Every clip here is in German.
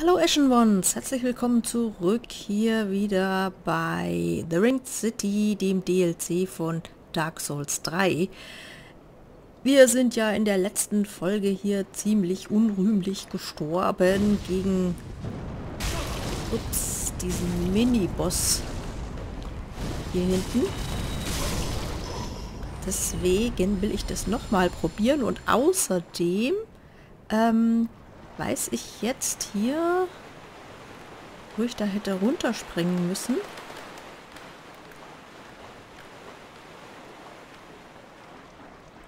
Hallo Eschenwons, herzlich willkommen zurück hier wieder bei The Ringed City, dem DLC von Dark Souls 3. Wir sind ja in der letzten Folge hier ziemlich unrühmlich gestorben gegen diesen Mini-Boss hier hinten. Deswegen will ich das nochmal probieren und außerdem weiß ich jetzt hier, wo ich da hätte runterspringen müssen.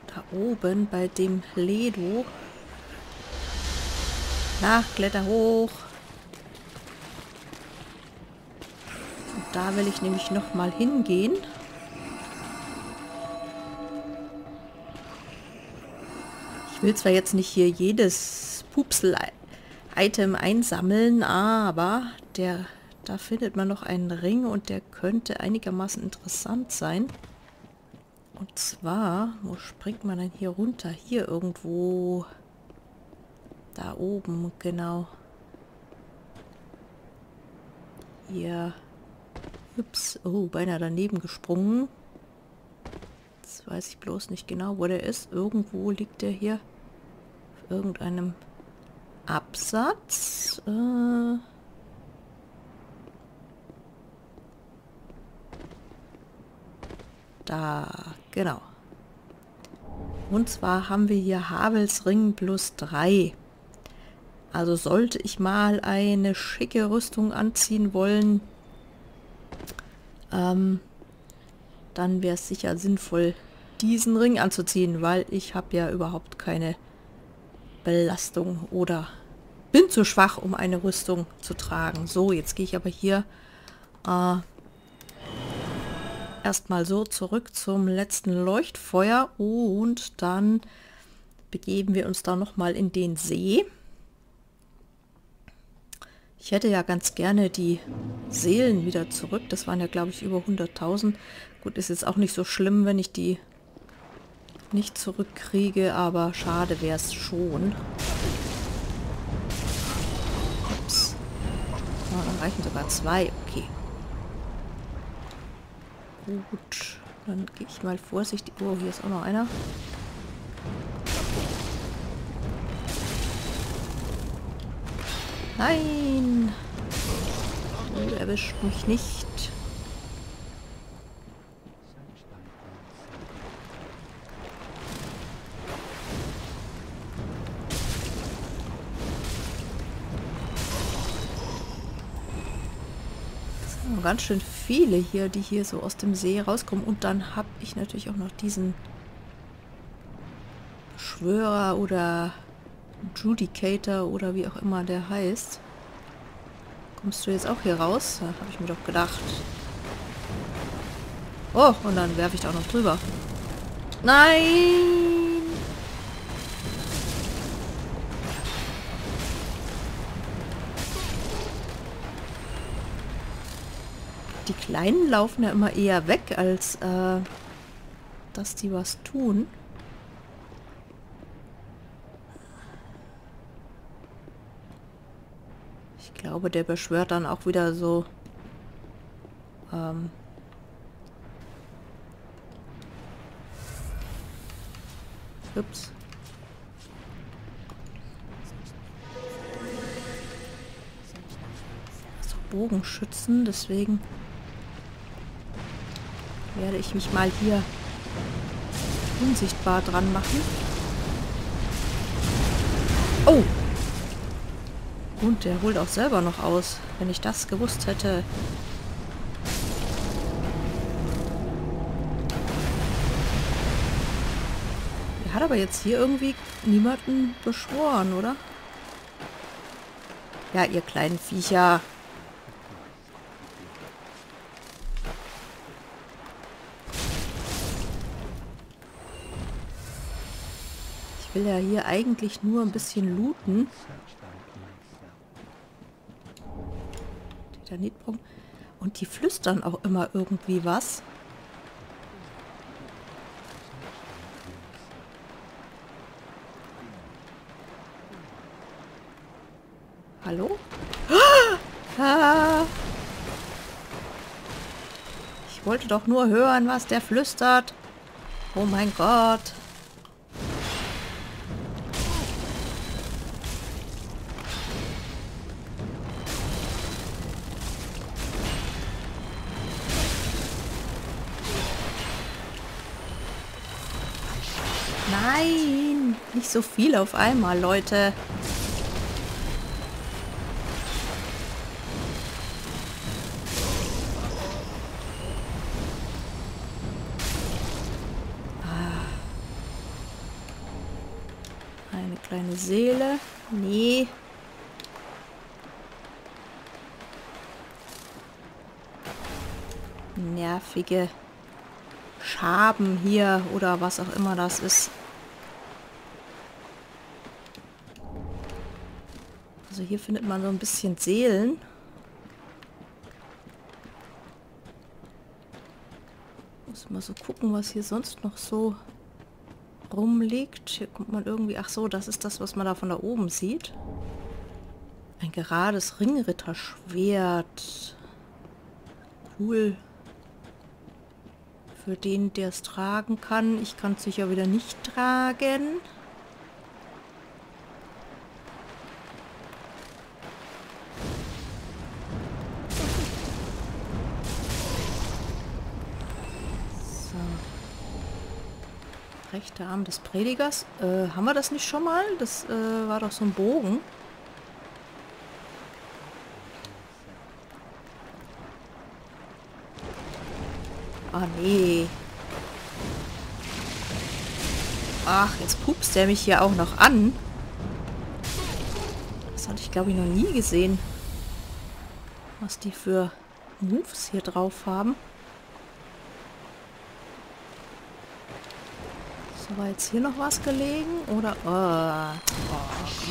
Da oben bei dem Ledo. Na, kletter hoch. Und da will ich nämlich nochmal hingehen. Ich will zwar jetzt nicht hier jedes Pupsel-Item einsammeln, aber da findet man noch einen Ring und der könnte einigermaßen interessant sein. Und zwar, wo springt man denn hier runter? Hier irgendwo. Da oben, genau. Hier. Ups, oh, beinahe daneben gesprungen. Jetzt weiß ich bloß nicht genau, wo der ist. Irgendwo liegt der hier. Irgendeinem Absatz. Da, genau. Und zwar haben wir hier Havels Ring plus 3. Also sollte ich mal eine schicke Rüstung anziehen wollen, dann wäre es sicher sinnvoll, diesen Ring anzuziehen, weil ich habe ja überhaupt keine Belastung oder bin zu schwach, um eine Rüstung zu tragen. So, jetzt gehe ich aber hier erstmal so zurück zum letzten Leuchtfeuer und dann begeben wir uns da nochmal in den See. Ich hätte ja ganz gerne die Seelen wieder zurück. Das waren ja, glaube ich, über 100.000. Gut, ist jetzt auch nicht so schlimm, wenn ich die nicht zurückkriege, aber schade wäre es schon. Ups. Ja, dann reichen sogar 2. Okay. Gut. Dann gehe ich mal vorsichtig. Oh, hier ist auch noch einer. Nein! Du erwischt mich nicht. Ganz schön viele hier, die hier so aus dem See rauskommen. Und dann habe ich natürlich auch noch diesen Beschwörer oder Judicator oder wie auch immer der heißt. Kommst du jetzt auch hier raus? Da habe ich mir doch gedacht. Oh, und dann werfe ich da auch noch drüber. Nein! Die Kleinen laufen ja immer eher weg, als dass die was tun. Ich glaube, der beschwört dann auch wieder so ups. So Bogenschützen, deswegen werde ich mich mal hier unsichtbar dran machen. Oh! Und der holt auch selber noch aus. Wenn ich das gewusst hätte. Er hat aber jetzt hier irgendwie niemanden beschworen, oder? Ja, ihr kleinen Viecher. Ich will ja hier eigentlich nur ein bisschen looten. Titanitbrocken. Und die flüstern auch immer irgendwie was. Hallo? Ah! Ich wollte doch nur hören, was der flüstert. Oh mein Gott. Nein, nicht so viel auf einmal, Leute. Eine kleine Seele. Nee. Nervige Schaben hier oder was auch immer das ist. Also hier findet man so ein bisschen Seelen. Muss mal so gucken, was hier sonst noch so rumliegt. Hier kommt man irgendwie... Ach so, das ist das, was man da von da oben sieht. Ein gerades Ringritterschwert. Cool. Für den, der es tragen kann. Ich kann es sicher wieder nicht tragen. Rechte Arm des Predigers. Haben wir das nicht schon mal? Das war doch so ein Bogen. Ah, nee. Ach, jetzt pupst der mich hier auch noch an. Das hatte ich, glaube ich, noch nie gesehen. Was die für Moves hier drauf haben. War jetzt hier noch was gelegen? Oder... Oh. Oh.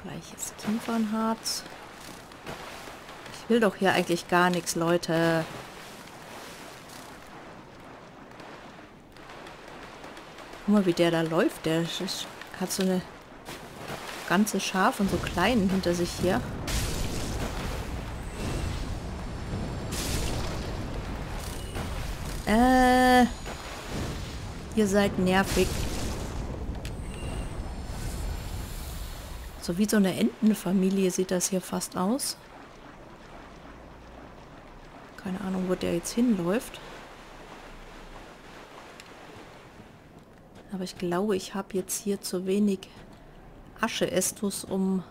Gleiches Kiefernharz. Ich will doch hier eigentlich gar nichts, Leute. Guck mal, wie der da läuft. Der hat so eine ganze Schar von so kleinen hinter sich hier. Ihr seid nervig. So wie so eine Entenfamilie sieht das hier fast aus. Keine Ahnung, wo der jetzt hinläuft. Aber ich glaube, ich habe jetzt hier zu wenig Asche-Estus, um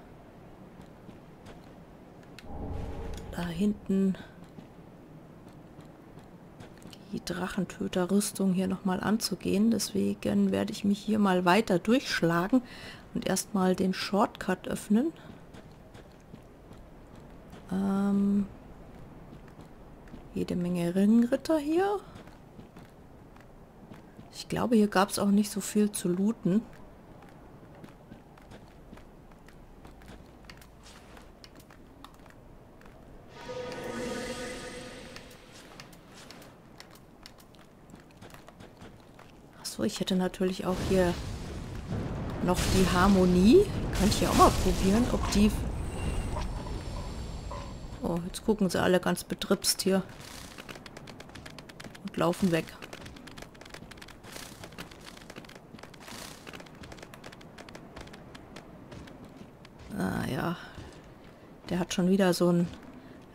da hinten... die Drachentöterrüstung hier nochmal anzugehen. Deswegen werde ich mich hier mal weiter durchschlagen und erstmal den Shortcut öffnen. Jede Menge Ringritter hier. Ich glaube, hier gab es auch nicht so viel zu looten. Ich hätte natürlich auch hier noch die Harmonie. Kann ich ja auch mal probieren, ob die... Oh, jetzt gucken sie alle ganz betripst hier. Und laufen weg. Ah ja. Der hat schon wieder so ein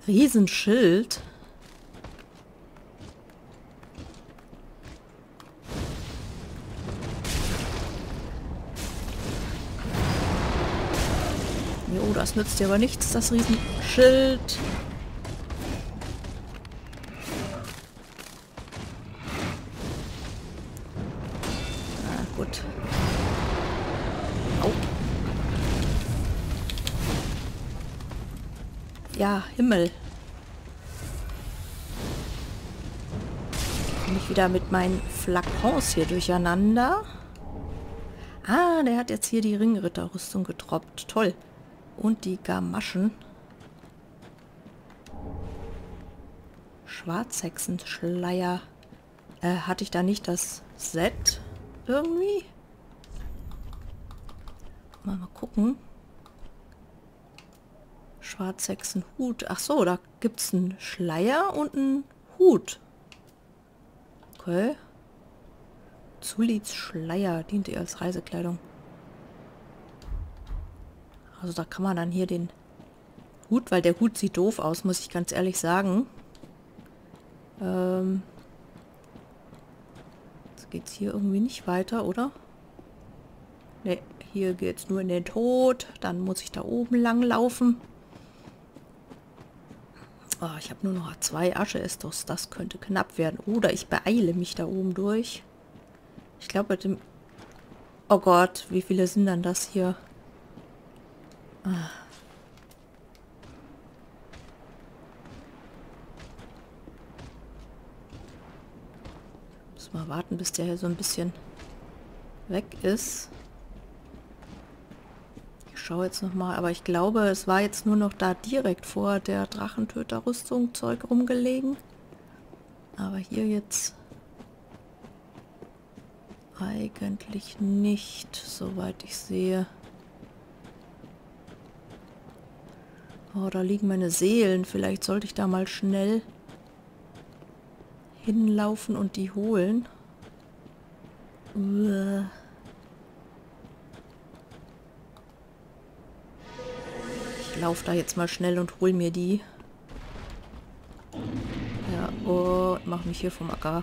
Riesenschild. Das nützt dir aber nichts, das Riesenschild. Na gut. Au. Ja, Himmel. Bin ich wieder mit meinen Flakons hier durcheinander. Ah, der hat jetzt hier die Ringritterrüstung getroppt. Toll. Und die Gamaschen. Schwarzhexenschleier. Hatte ich da nicht das Set irgendwie? Mal gucken. Schwarzhexenhut. Ach so, da gibt es einen Schleier und einen Hut. Okay. Zuliz Schleier dient ihr als Reisekleidung. Also da kann man dann hier den Hut, weil der Hut sieht doof aus, muss ich ganz ehrlich sagen. Jetzt geht es hier irgendwie nicht weiter, oder? Ne, hier geht es nur in den Tod. Dann muss ich da oben lang laufen. Oh, ich habe nur noch 2 Asche-Estus. Das könnte knapp werden. Oder ich beeile mich da oben durch. Ich glaube mit dem... Oh Gott, wie viele sind dann das hier? Ah. Muss mal warten, bis der hier so ein bisschen weg ist. Ich schaue jetzt nochmal, aber ich glaube, es war jetzt nur noch da direkt vor der Drachentöterrüstung Zeug rumgelegen. Aber hier jetzt... Eigentlich nicht, soweit ich sehe. Oh, da liegen meine Seelen. Vielleicht sollte ich da mal schnell hinlaufen und die holen. Uah. Ich laufe da jetzt mal schnell und hol mir die. Ja, oh, mach mich hier vom Acker.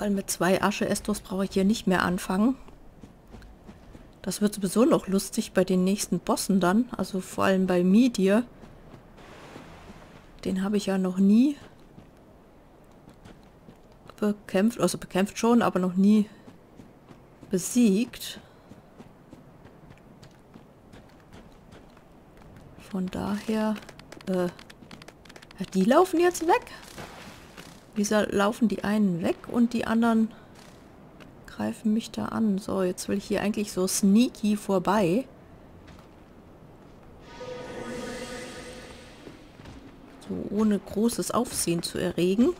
Weil mit 2 Asche-Estus brauche ich hier nicht mehr anfangen. Das wird sowieso noch lustig bei den nächsten Bossen dann. Also vor allem bei Midir. Den habe ich ja noch nie bekämpft. Also bekämpft schon, aber noch nie besiegt. Von daher... die laufen jetzt weg. Wieso laufen die einen weg und die anderen greifen mich da an? So, jetzt will ich hier eigentlich so sneaky vorbei. So, ohne großes Aufsehen zu erregen.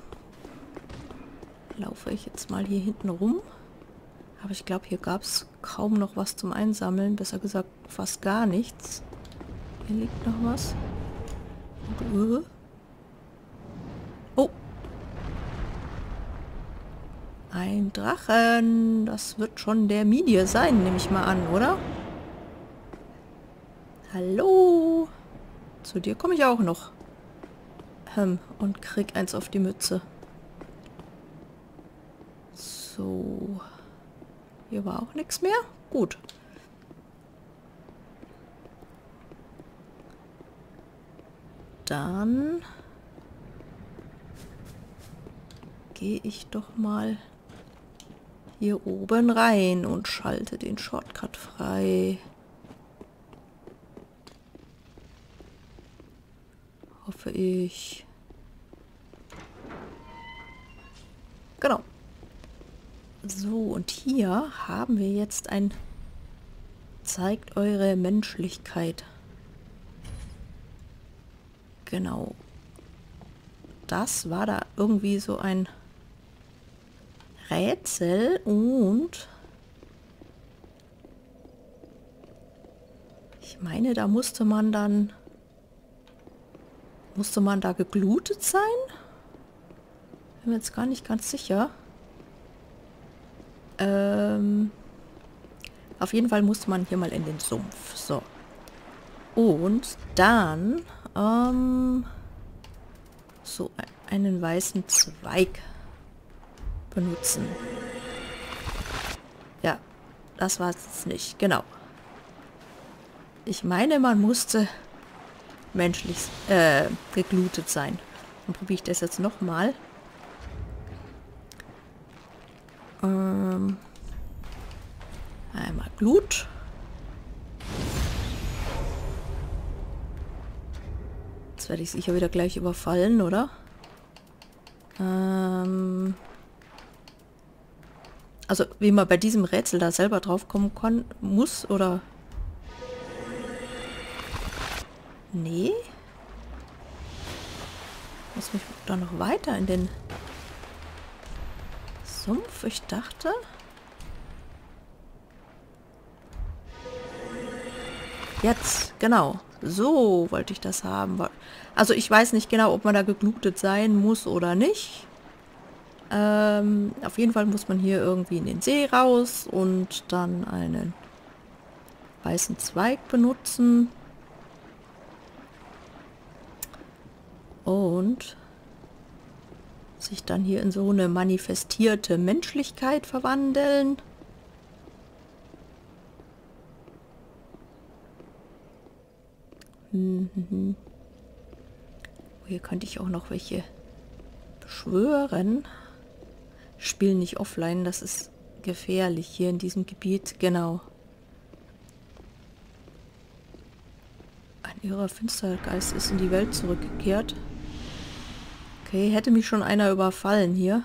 Laufe ich jetzt mal hier hinten rum. Aber ich glaube, hier gab es kaum noch was zum Einsammeln. Besser gesagt, fast gar nichts. Hier liegt noch was. Oh! Ein Drachen. Das wird schon der Midir sein, nehme ich mal an, oder? Hallo. Zu dir komme ich auch noch. Und krieg eins auf die Mütze. So. Hier war auch nichts mehr. Gut. Dann gehe ich doch mal hier oben rein und schalte den Shortcut frei. Hoffe ich. Genau. So, und hier haben wir jetzt ein... Zeigt eure Menschlichkeit. Genau. Das war da irgendwie so ein... Rätsel und ich meine, da musste man da geglutet sein? Bin mir jetzt gar nicht ganz sicher. Auf jeden Fall musste man hier mal in den Sumpf. So. Und dann so einen weißen Zweig benutzen. Ja, das war es nicht. Genau. Ich meine, man musste menschlich geglutet sein. Dann probiere ich das jetzt nochmal. Einmal Glut. Jetzt werde ich sicher wieder gleich überfallen, oder? Also wie man bei diesem Rätsel da selber drauf kommen kann, muss oder... Nee? Muss mich doch noch weiter in den Sumpf, ich dachte. Jetzt, genau. So wollte ich das haben. Also ich weiß nicht genau, ob man da geglutet sein muss oder nicht. Auf jeden Fall muss man hier irgendwie in den See raus und dann einen weißen Zweig benutzen. Und sich dann hier in so eine manifestierte Menschlichkeit verwandeln. Hier könnte ich auch noch welche beschwören. Spielen nicht offline, das ist gefährlich hier in diesem Gebiet, genau. Ein irrer Finstergeist ist in die Welt zurückgekehrt. Okay, hätte mich schon einer überfallen hier.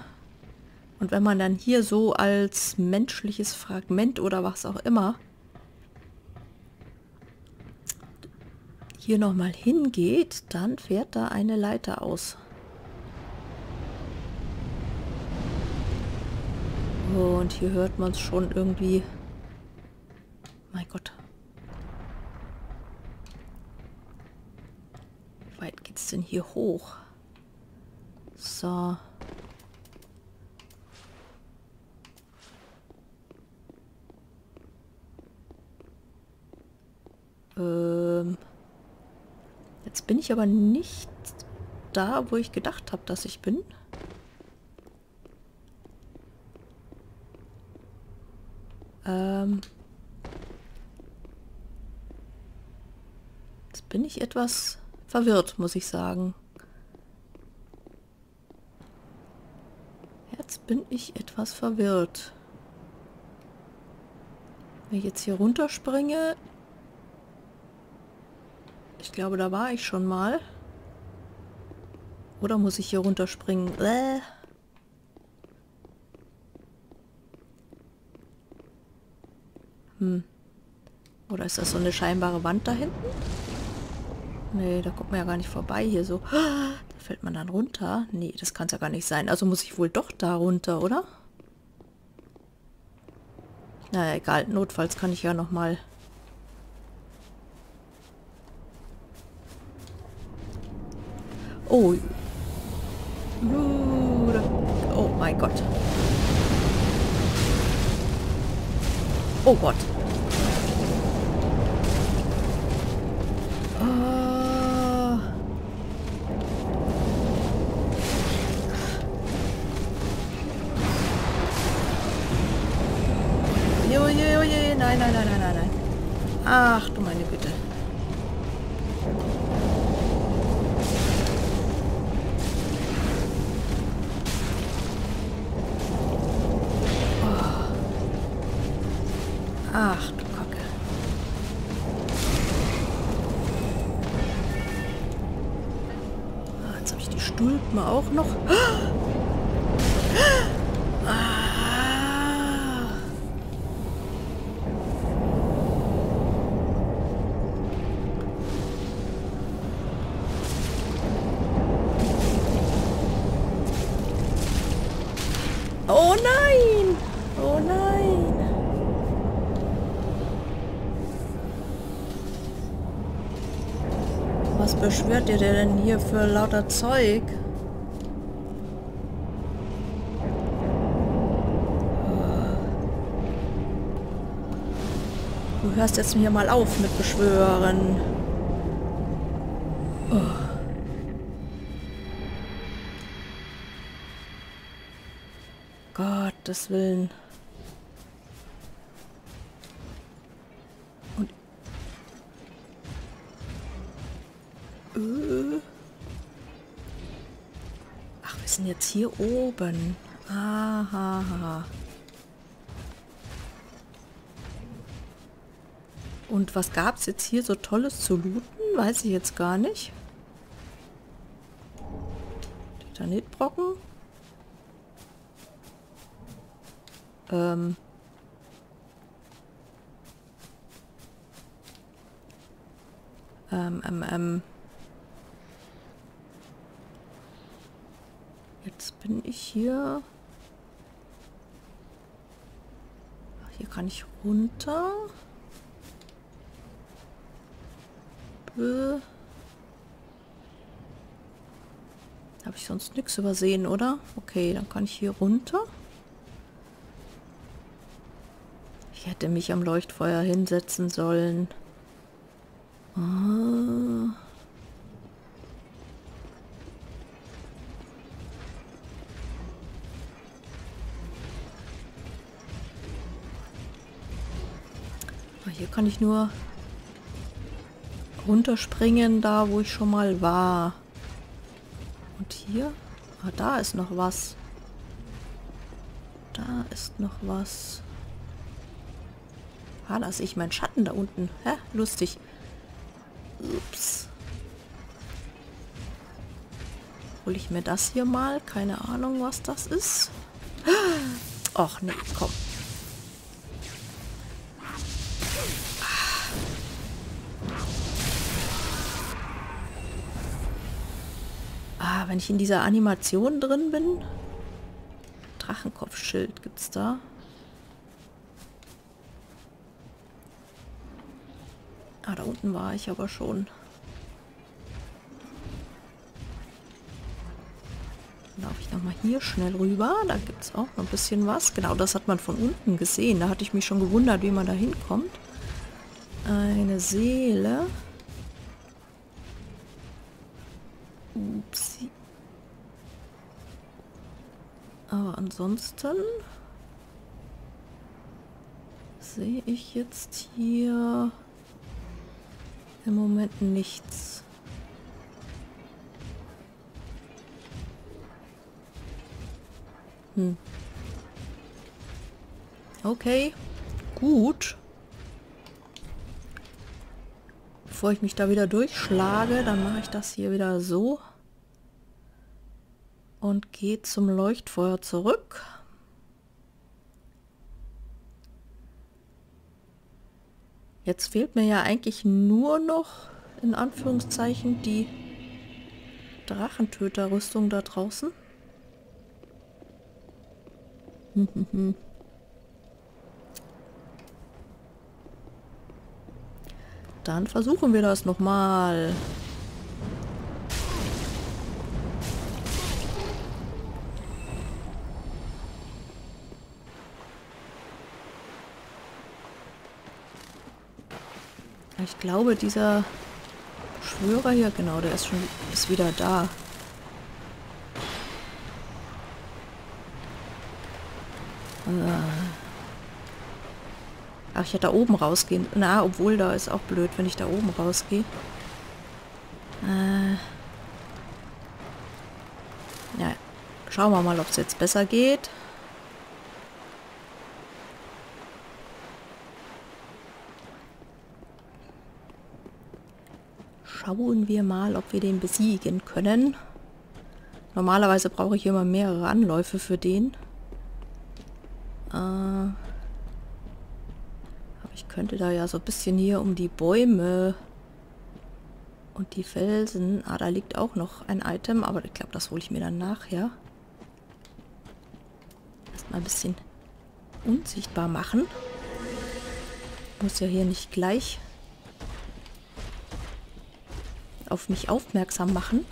Und wenn man dann hier so als menschliches Fragment oder was auch immer hier nochmal hingeht, dann fährt da eine Leiter aus. Und hier hört man es schon irgendwie. Mein Gott. Wie weit geht's denn hier hoch? So. Jetzt bin ich aber nicht da, wo ich gedacht habe, dass ich bin. Jetzt bin ich etwas verwirrt, muss ich sagen. Jetzt bin ich etwas verwirrt. Wenn ich jetzt hier runterspringe... Ich glaube, da war ich schon mal. Oder muss ich hier runterspringen? Bäh. Oder ist das so eine scheinbare Wand da hinten? Nee, da kommt man ja gar nicht vorbei hier so. Da fällt man dann runter. Nee, das kann es ja gar nicht sein. Also muss ich wohl doch da runter, oder? Naja, egal. Notfalls kann ich ja nochmal... Oh. Oh mein Gott. Oh Gott. Oh. Oje, oje. Nein, nein, nein, nein, nein, nein. Ach du meine Güte. Ach du Kacke. Ah, jetzt habe ich die Stulpen auch noch. Ah. Oh nein! Oh nein! Was beschwört ihr denn hier für lauter Zeug? Du hörst jetzt hier mal auf mit Beschwören. Oh. Gottes Willen. Ach, wir sind jetzt hier oben. Aha. Und was gab es jetzt hier so Tolles zu looten? Weiß ich jetzt gar nicht. Titanitbrocken. bin ich hier? Ach, hier kann ich runter. Habe ich sonst nichts übersehen, oder? Okay, dann kann ich hier runter. Ich hätte mich am Leuchtfeuer hinsetzen sollen. Ah. Hier kann ich nur runterspringen, da wo ich schon mal war. Und hier? Ah, da ist noch was. Da ist noch was. Ah, da sehe ich meinen Schatten da unten. Hä? Lustig. Ups. Hol ich mir das hier mal? Keine Ahnung, was das ist. Och, ne, komm. Ah, wenn ich in dieser Animation drin bin. Drachenkopfschild gibt's da. Ah, da unten war ich aber schon. Dann darf ich nochmal hier schnell rüber. Da gibt es auch noch ein bisschen was. Genau, das hat man von unten gesehen. Da hatte ich mich schon gewundert, wie man da hinkommt. Eine Seele. Upsi. Aber ansonsten sehe ich jetzt hier im Moment nichts. Hm. Okay, gut. Bevor ich mich da wieder durchschlage, dann mache ich das hier wieder so und gehe zum Leuchtfeuer zurück. Jetzt fehlt mir ja eigentlich nur noch, in Anführungszeichen, die Drachentöterrüstung da draußen. Dann versuchen wir das nochmal. Ich glaube, dieser Beschwörer hier, genau, der ist schon wieder da. Ach, ich hätte da oben rausgehen. Na, obwohl, da ist auch blöd, wenn ich da oben rausgehe. Ja, schauen wir mal, ob es jetzt besser geht. Schauen wir mal, ob wir den besiegen können. Normalerweise brauche ich immer mehrere Anläufe für den. Aber ich könnte da ja so ein bisschen hier um die Bäume und die Felsen. Ah, da liegt auch noch ein Item, aber ich glaube, das hole ich mir dann nachher. Erstmal ein bisschen unsichtbar machen. Muss ja hier nicht gleich auf mich aufmerksam machen.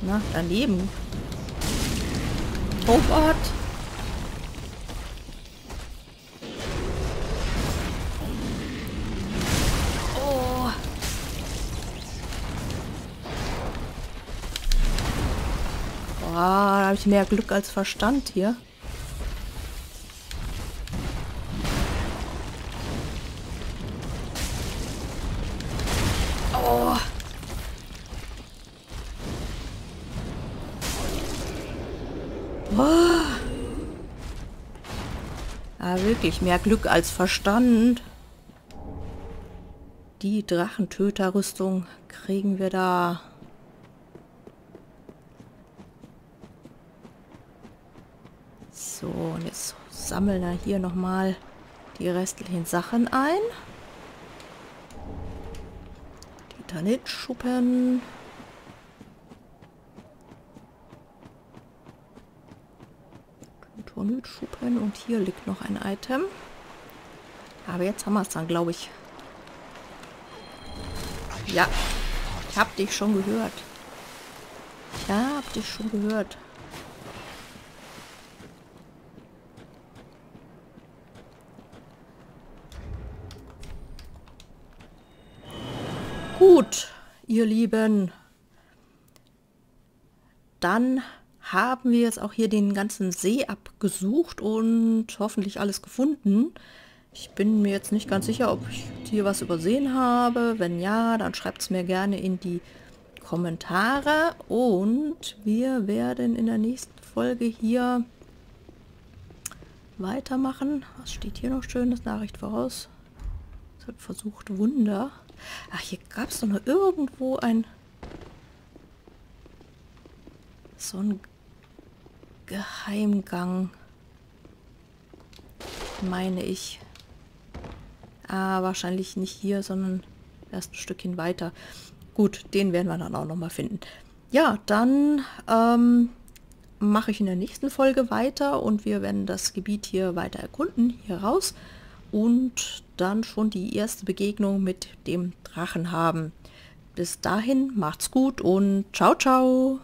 Na, daneben. Oh Gott. Oh. Oh, da habe ich mehr Glück als Verstand hier. Ah, wirklich mehr Glück als Verstand. Die Drachentöterrüstung kriegen wir da. So, und jetzt sammeln wir hier nochmal die restlichen Sachen ein. Titanitschuppen. Titanitschuppen. Und hier liegt noch ein Item. Aber jetzt haben wir es dann, glaube ich. Ja, ich hab dich schon gehört. Ich hab dich schon gehört. Gut, ihr Lieben. Dann haben wir jetzt auch hier den ganzen See abgesucht und hoffentlich alles gefunden. Ich bin mir jetzt nicht ganz sicher, ob ich hier was übersehen habe. Wenn ja, dann schreibt es mir gerne in die Kommentare. Und wir werden in der nächsten Folge hier weitermachen. Was steht hier noch schönes? Nachricht voraus. Es hat versucht Wunder. Ach, hier gab es doch noch irgendwo ein... so ein Geheimgang, meine ich. Ah, wahrscheinlich nicht hier, sondern erst ein Stückchen weiter. Gut, den werden wir dann auch nochmal finden. Ja, dann mache ich in der nächsten Folge weiter und wir werden das Gebiet hier weiter erkunden, hier raus. Und dann schon die erste Begegnung mit dem Drachen haben. Bis dahin, macht's gut und ciao, ciao!